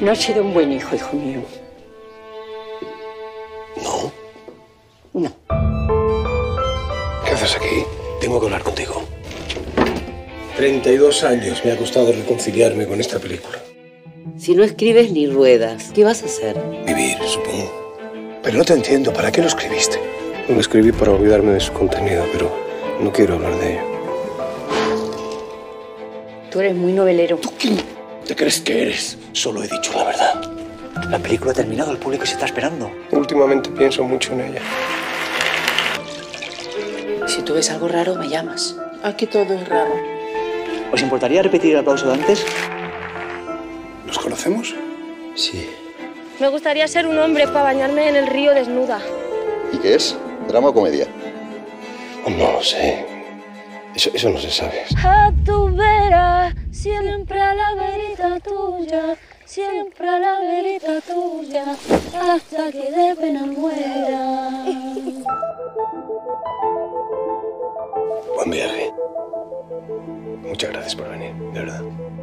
No has sido un buen hijo, hijo mío. ¿No? No. ¿Qué haces aquí? Tengo que hablar contigo. 32 años me ha costado reconciliarme con esta película. Si no escribes ni ruedas, ¿qué vas a hacer? Vivir, supongo. Pero no te entiendo, ¿para qué lo escribiste? Lo escribí para olvidarme de su contenido, pero no quiero hablar de ello. Tú eres muy novelero. ¿Tú quién te crees que eres? Solo he dicho la verdad. La película ha terminado, el público se está esperando. Últimamente pienso mucho en ella. Si tú ves algo raro, me llamas. Aquí todo es raro. ¿Os importaría repetir el aplauso de antes? ¿Nos conocemos? Sí. Me gustaría ser un hombre para bañarme en el río desnuda. ¿Y qué es? ¿Drama o comedia? No lo sé. Eso no se sabe. A tu vera, siempre a la verita tuya, siempre a la verita tuya, hasta que de pena muera. Buen viaje. Muchas gracias por venir, de verdad.